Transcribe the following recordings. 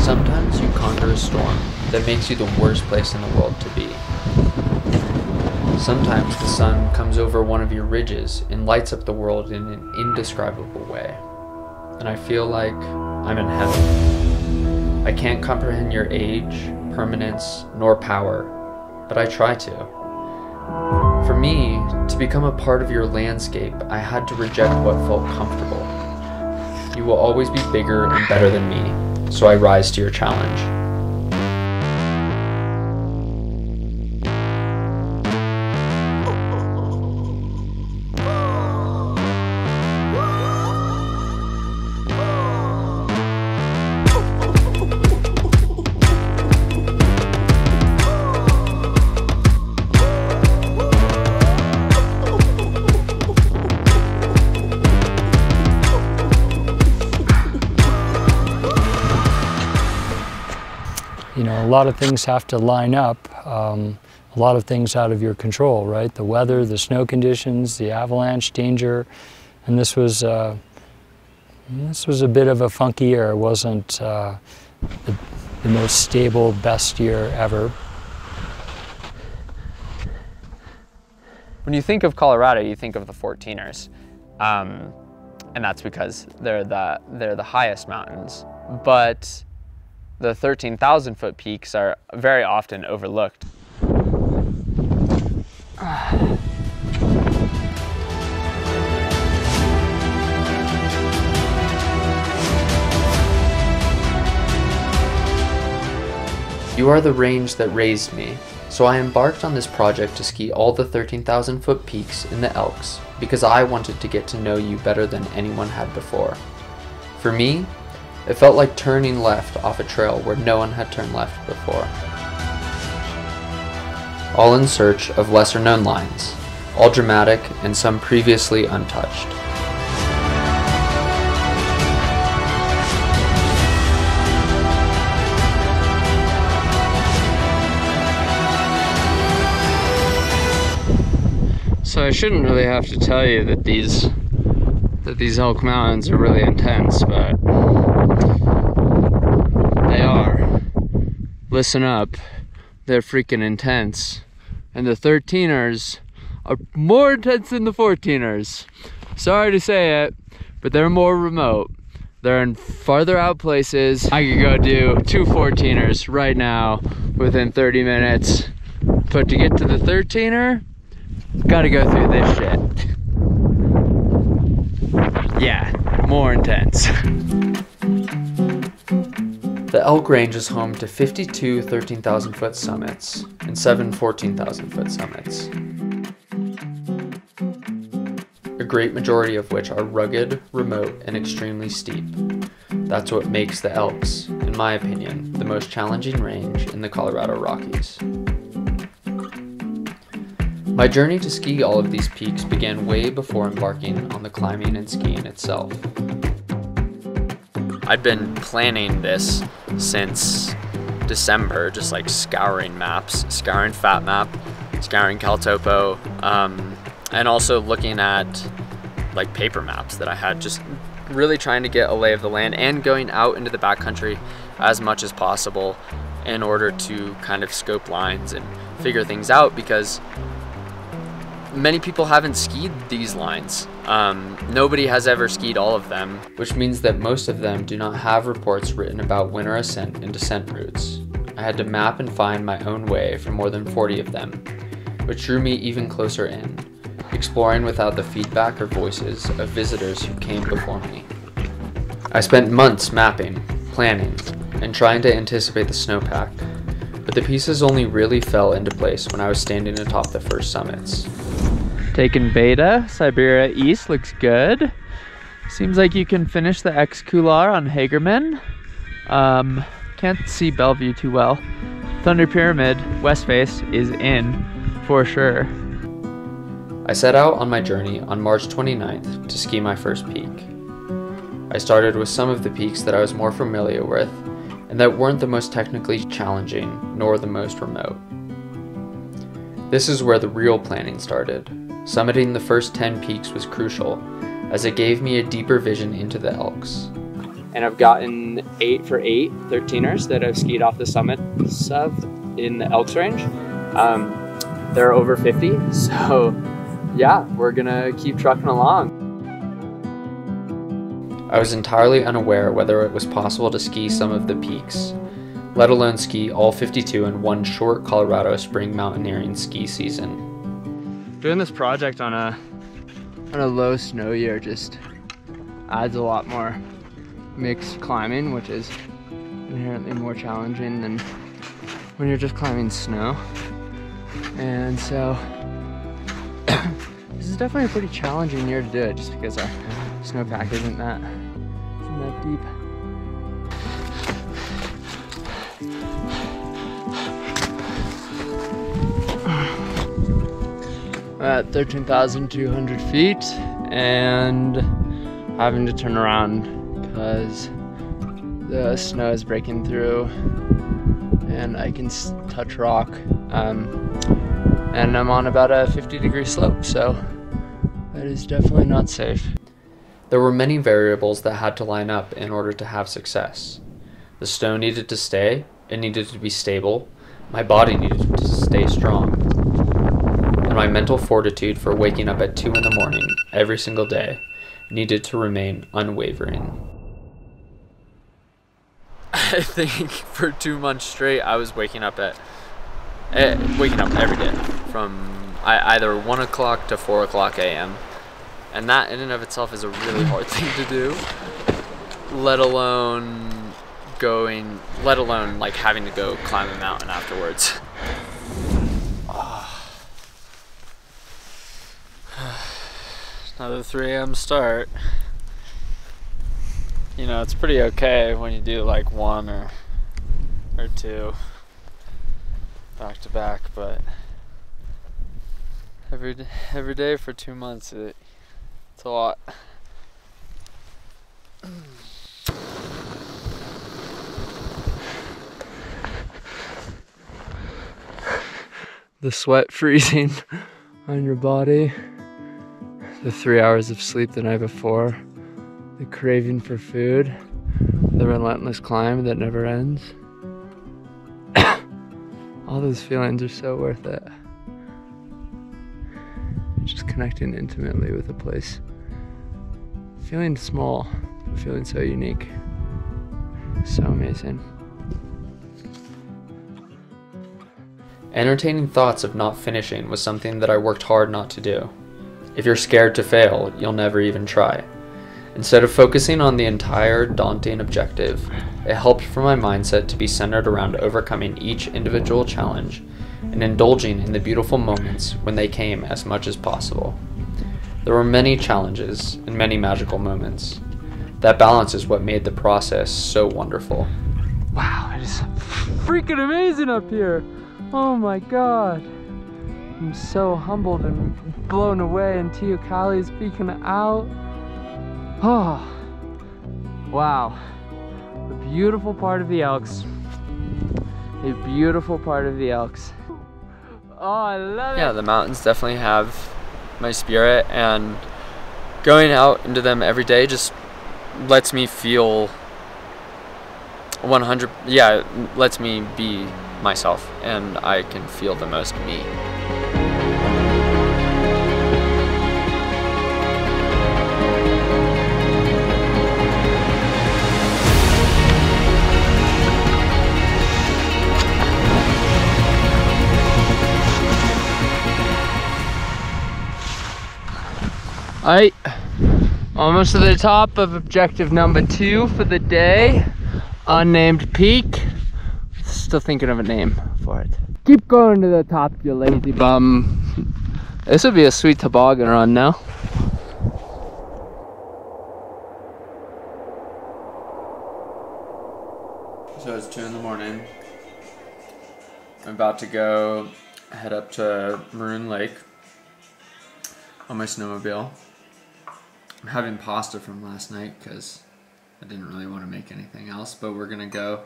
Sometimes you conquer a storm that makes you the worst place in the world to be. Sometimes the sun comes over one of your ridges and lights up the world in an indescribable way. And I feel like I'm in heaven. I can't comprehend your age, permanence, nor power, but I try to. For me, to become a part of your landscape, I had to reject what felt comfortable. You will always be bigger and better than me, so I rise to your challenge. A lot of things have to line up, a lot of things out of your control, right? The weather, the snow conditions, the avalanche danger, and this was a bit of a funky year. It wasn't the most stable, best year ever. When you think of Colorado, you think of the 14ers, and that's because they're the highest mountains, but the 13,000 foot peaks are very often overlooked. You are the range that raised me, so I embarked on this project to ski all the 13,000 foot peaks in the Elks because I wanted to get to know you better than anyone had before. For me, it felt like turning left off a trail where no one had turned left before. All in search of lesser known lines, all dramatic and some previously untouched. So I shouldn't really have to tell you that these Elk Mountains are really intense, but listen up, they're freaking intense. And the 13ers are more intense than the 14ers. Sorry to say it, but they're more remote. They're in farther out places. I could go do two 14ers right now within 30 minutes. But to get to the 13er, gotta go through this shit. Yeah, more intense. The Elk Range is home to 52 13,000 foot summits and 7 14,000 foot summits, a great majority of which are rugged, remote, and extremely steep. That's what makes the Elks, in my opinion, the most challenging range in the Colorado Rockies. My journey to ski all of these peaks began way before embarking on the climbing and skiing itself. I'd been planning this since December, just like scouring maps, scouring FatMap, scouring CalTopo, and also looking at like paper maps that I had, just really trying to get a lay of the land and going out into the backcountry as much as possible in order to kind of scope lines and figure things out, because many people haven't skied these lines. Nobody has ever skied all of them, which means that most of them do not have reports written about winter ascent and descent routes. I had to map and find my own way for more than 40 of them, which drew me even closer in, exploring without the feedback or voices of visitors who came before me. I spent months mapping, planning, and trying to anticipate the snowpack, but the pieces only really fell into place when I was standing atop the first summits. Taking beta, Siberia East looks good. Seems like you can finish the X Couloir on Hagerman. Can't see Bellevue too well. Thunder Pyramid, west face, is in, for sure. I set out on my journey on March 29th to ski my first peak. I started with some of the peaks that I was more familiar with and that weren't the most technically challenging nor the most remote. This is where the real planning started. Summiting the first 10 peaks was crucial, as it gave me a deeper vision into the Elks. And I've gotten 8 for 8 13ers that I've skied off the summits of in the Elks Range. They're over 50, so yeah, we're gonna keep trucking along. I was entirely unaware whether it was possible to ski some of the peaks, let alone ski all 52 in one short Colorado spring mountaineering ski season. Doing this project on a low snow year just adds a lot more mixed climbing, which is inherently more challenging than when you're just climbing snow. And so this is definitely a pretty challenging year to do it, just because our snowpack isn't that deep. We're at 13,200 feet and having to turn around because the snow is breaking through and I can touch rock. And I'm on about a 50-degree slope, so that is definitely not safe. There were many variables that had to line up in order to have success. The snow needed to stay, it needed to be stable, my body needed to stay strong, and my mental fortitude for waking up at 2 in the morning every single day needed to remain unwavering. I think for 2 months straight I was waking up every day from either 1 o'clock to 4 o'clock a.m. And that in and of itself is a really hard thing to do, let alone like having to go climb a mountain afterwards. Oh. Another 3 a.m. start. You know, it's pretty okay when you do like 1 or 2 back to back, but every day for 2 months it's a lot. The sweat freezing on your body, the 3 hours of sleep the night before, the craving for food, the relentless climb that never ends. All those feelings are so worth it. Just connecting intimately with a place. Feeling small, but feeling so unique. So amazing. Entertaining thoughts of not finishing was something that I worked hard not to do. If you're scared to fail, you'll never even try. Instead of focusing on the entire daunting objective, it helped for my mindset to be centered around overcoming each individual challenge and indulging in the beautiful moments when they came as much as possible. There were many challenges and many magical moments. That balance is what made the process so wonderful. Wow, it is freaking amazing up here. Oh my God. I'm so humbled and blown away, and Teocali is peeking out. Oh, wow. A beautiful part of the Elks. A beautiful part of the Elks. Oh, I love it. Yeah, the mountains definitely have my spirit, and going out into them every day just lets me feel 100, yeah, lets me be myself, and I can feel the most me. Alright, almost to the top of objective number 2 for the day. Unnamed peak. Still thinking of a name for it. Keep going to the top, you lazy bum. This would be a sweet toboggan run now. So it's 2 in the morning. I'm about to go head up to Maroon Lake on my snowmobile. I'm having pasta from last night because I didn't really want to make anything else, but we're gonna go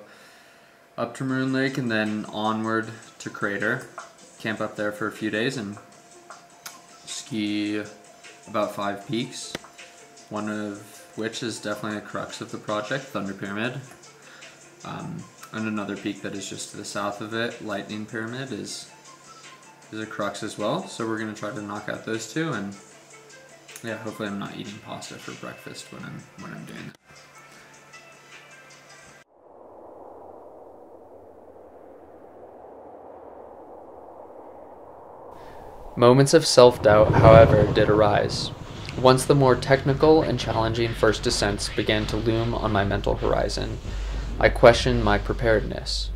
up to Maroon Lake and then onward to Crater. camp up there for a few days and ski about 5 peaks, one of which is definitely a crux of the project, Thunder Pyramid. And another peak that is just to the south of it, Lightning Pyramid, is a crux as well. So we're going to try to knock out those two, and yeah, hopefully I'm not eating pasta for breakfast when I'm doing that. Moments of self-doubt, however, did arise. Once the more technical and challenging first descents began to loom on my mental horizon, I questioned my preparedness.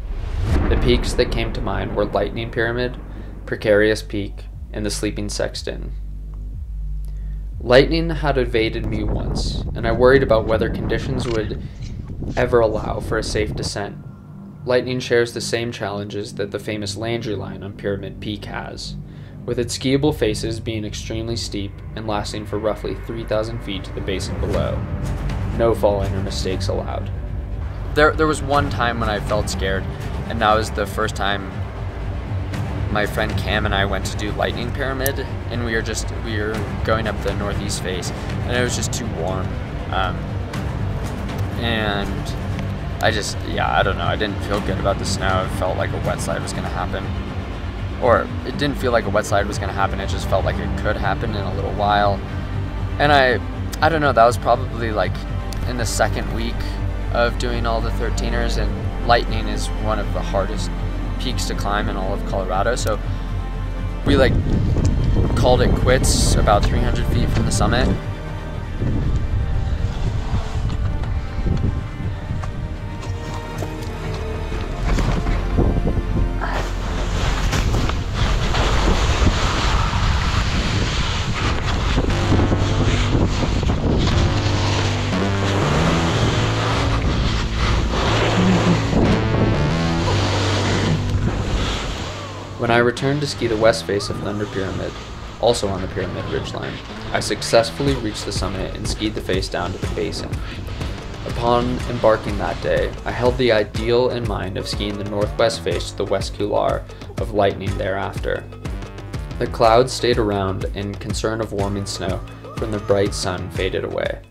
The peaks that came to mind were Lightning Pyramid, Precarious Peak, and the Sleeping Sexton. Lightning had evaded me once, and I worried about whether conditions would ever allow for a safe descent. Lightning shares the same challenges that the famous Landry Line on Pyramid Peak has, with its skiable faces being extremely steep and lasting for roughly 3,000 feet to the basin below. No falling or mistakes allowed. There was one time when I felt scared, and that was the first time my friend Cam and I went to do Lightning Pyramid, and we were going up the northeast face, and it was just too warm, and I just, yeah, I don't know, I didn't feel good about the snow. It felt like a wet slide was gonna happen, or it didn't feel like a wet slide was gonna happen, it just felt like it could happen in a little while. And I don't know, that was probably like in the second week of doing all the 13ers, and Lightning is one of the hardest peaks to climb in all of Colorado, so we like called it quits about 300 feet from the summit. When I returned to ski the west face of Thunder Pyramid, also on the Pyramid Ridgeline, I successfully reached the summit and skied the face down to the basin. Upon embarking that day, I held the ideal in mind of skiing the northwest face to the West Couloir of Lightning thereafter. The clouds stayed around and concern of warming snow from the bright sun faded away.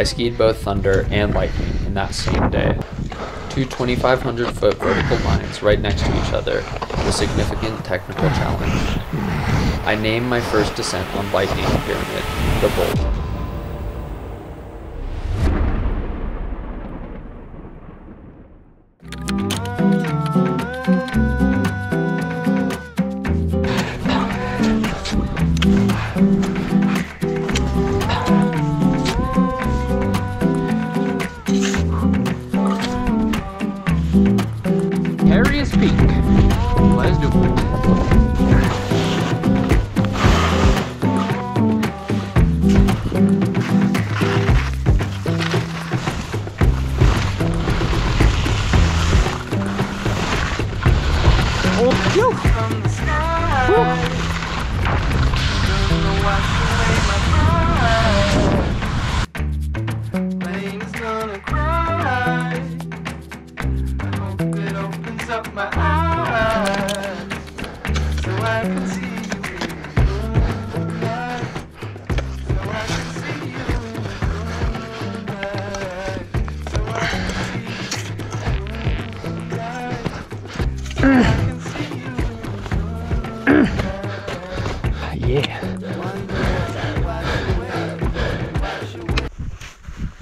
I skied both Thunder and Lightning in that same day. Two 2,500 foot vertical lines right next to each other with significant technical challenge. I named my first descent on Lightning Pyramid, the Bolt.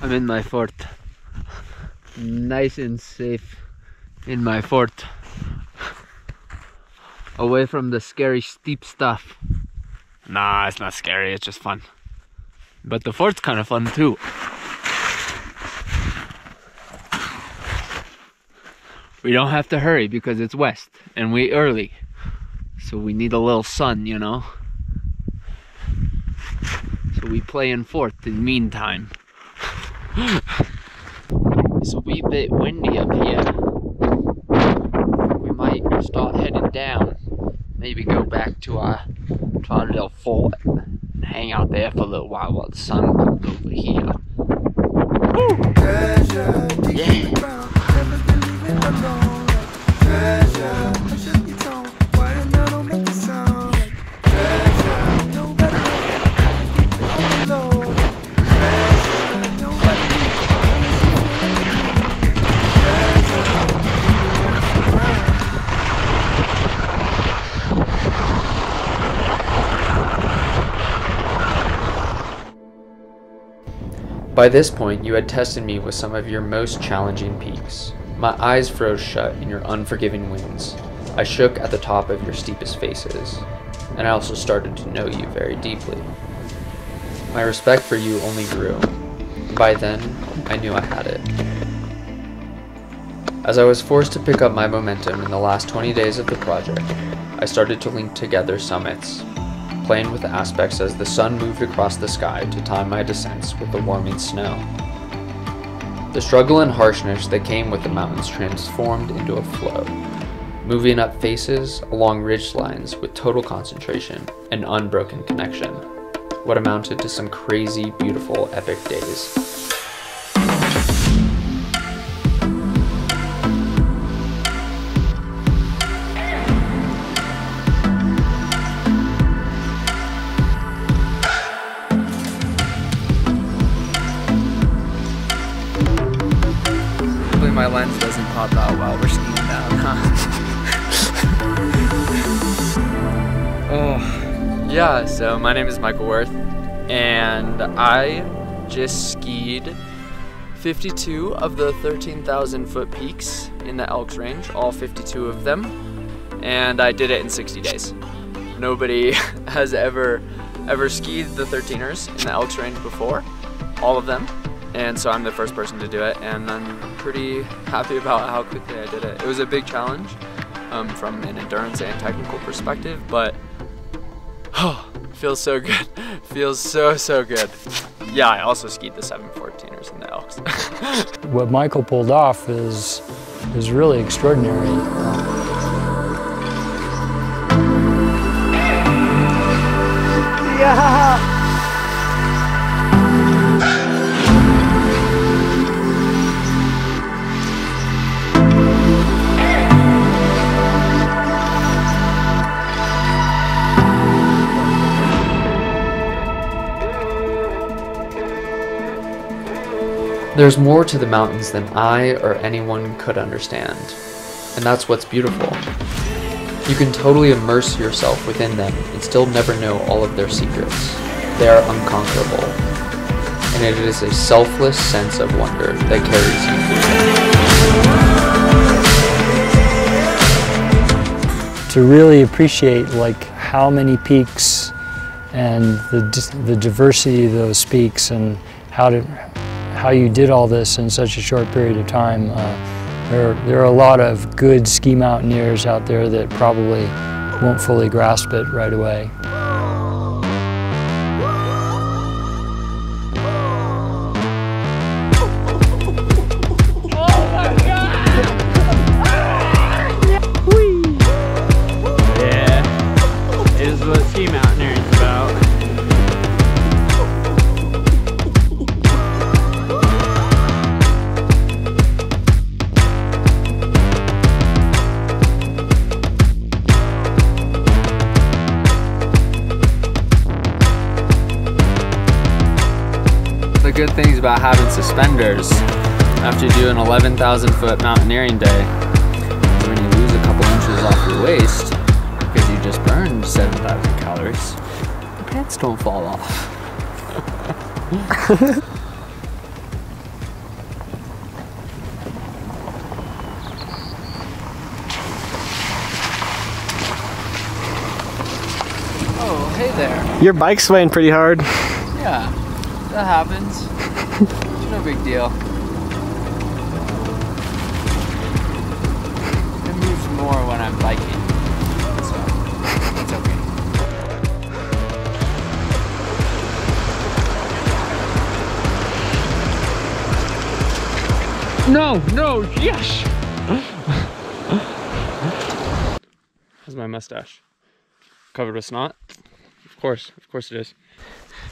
I'm in my fort. Nice and safe in my fort. Away from the scary steep stuff. Nah, it's not scary, it's just fun. But the fort's kind of fun too. We don't have to hurry because it's west and we early. So we need a little sun, you know. So we play in fort in the meantime. It's a wee bit windy up here. We might start heading down. Maybe go back to our little fort and hang out there for a little while the sun comes over here. Woo! Yeah! By this point, you had tested me with some of your most challenging peaks. My eyes froze shut in your unforgiving winds. I shook at the top of your steepest faces, and I also started to know you very deeply. My respect for you only grew. By then, I knew I had it. As I was forced to pick up my momentum in the last 20 days of the project, I started to link together summits, playing with aspects as the sun moved across the sky to time my descents with the warming snow. The struggle and harshness that came with the mountains transformed into a flow, moving up faces along ridge lines with total concentration and unbroken connection, what amounted to some crazy, beautiful, epic days. My lens doesn't pop out while we're skiing down, huh? Oh, yeah, so my name is Michael Wirth, and I just skied 52 of the 13,000 foot peaks in the Elk Range, all 52 of them, and I did it in 60 days. Nobody has ever skied the 13ers in the Elk Range before, all of them. And so I'm the first person to do it, and I'm pretty happy about how quickly I did it. It was a big challenge from an endurance and technical perspective, but oh, it feels so good. It feels so, so good. Yeah, I also skied the 714ers and the Elks. What Michael pulled off is really extraordinary. Yeah! There's more to the mountains than I or anyone could understand, and that's what's beautiful. You can totally immerse yourself within them and still never know all of their secrets. They are unconquerable, and it is a selfless sense of wonder that carries you. To really appreciate like how many peaks and the diversity of those peaks and how you did all this in such a short period of time. There are a lot of good ski mountaineers out there that probably won't fully grasp it right away. Good things about having suspenders after you do an 11,000 foot mountaineering day is when you lose a couple inches off your waist because you just burned 7,000 calories. The pants don't fall off. Oh, hey there. Your bike's swaying pretty hard. Yeah, that happens. It's no big deal. It moves more when I'm biking, so it's okay. No, no, yes! How's my mustache? Covered with snot? Of course it is.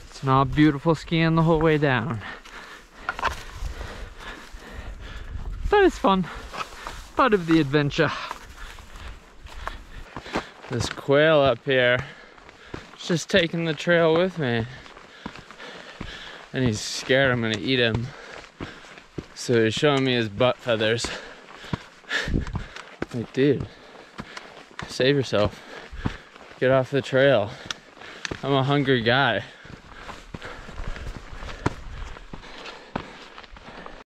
It's not beautiful skiing the whole way down. But it's fun. Part of the adventure. This quail up here, it's just taking the trail with me. And he's scared I'm gonna eat him. So he's showing me his butt feathers. Like, dude, save yourself. Get off the trail. I'm a hungry guy.